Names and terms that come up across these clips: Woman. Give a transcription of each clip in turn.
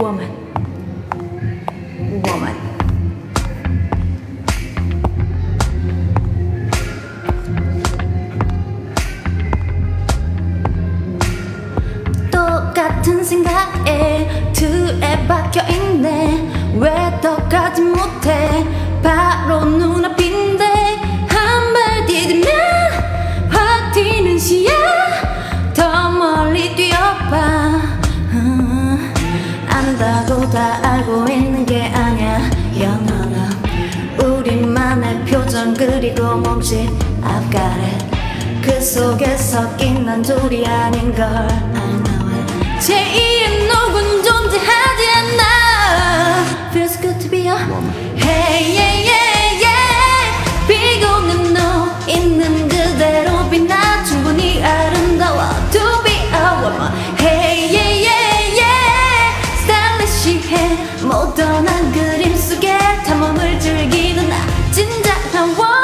Woman. Woman. 똑같은 생각에 틀에 박혀있네. 왜 더 가지 못해? 바로 눈앞인데 한 발 디디면 확 튀는 시야. 더 멀리 뛰어봐. 안다고 다 알고 있는 게 아니야. 영원한 우리만의 표정 그리고 몸짓. I've got it. 그 속에 섞인 난 둘이 아닌 걸 I know it. 제2의 누군 존재하지 않아. Feels good to be a woman. Hey yeah yeah yeah. 비고는 너 있는 그대로 빛나. 충분히 아름다워 to be a woman. Hey yeah. 모던한 그림 속에 탐험을 즐기는 나 진작한 woman.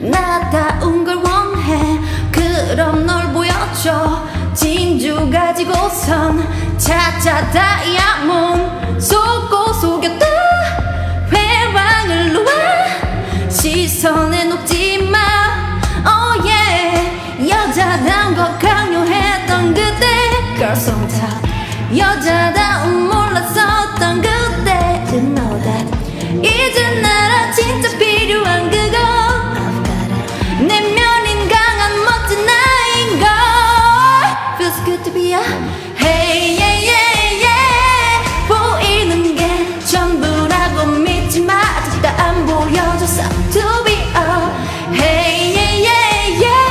나다운 걸 원해. 그럼 널 보여줘. 진주 가지고선 찾아 다이아몬드. 속고 속였다 회랑을 놓아. 시선에 녹지마. Oh yeah. 여자다운 거 강요했던 그때 Girls on top. 여자다운 몰랐었던 그때. You know that. 이제 나라 진짜 필요한 그거. I've got it. 내면인 강한 멋진 나인걸. Feels good to be a hey yeah yeah yeah. 보이는 게 전부라고 믿지 마. 아직도 안 보여줬어 to be a hey yeah yeah yeah.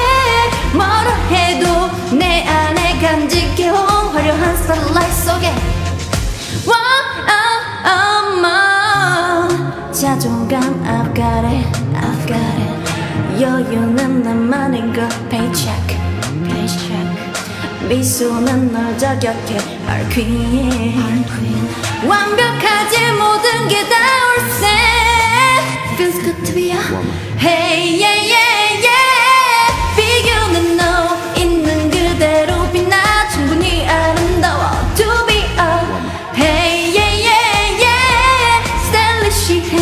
뭐라 해도 내 안에 간직해온 화려한 스타일라이트 속에 Woman. 자존감 I've got it, I've got it. 여유는 나만인 것 paycheck, paycheck. 미소는 널 저격해 our queen, our queen. 완벽하지 모든 게 다 올세. Feels good to be a woman. Hey yeah yeah yeah. 비교는 너 있는 그대로 빛나. To be a hey yeah yeah yeah. Stylish 해.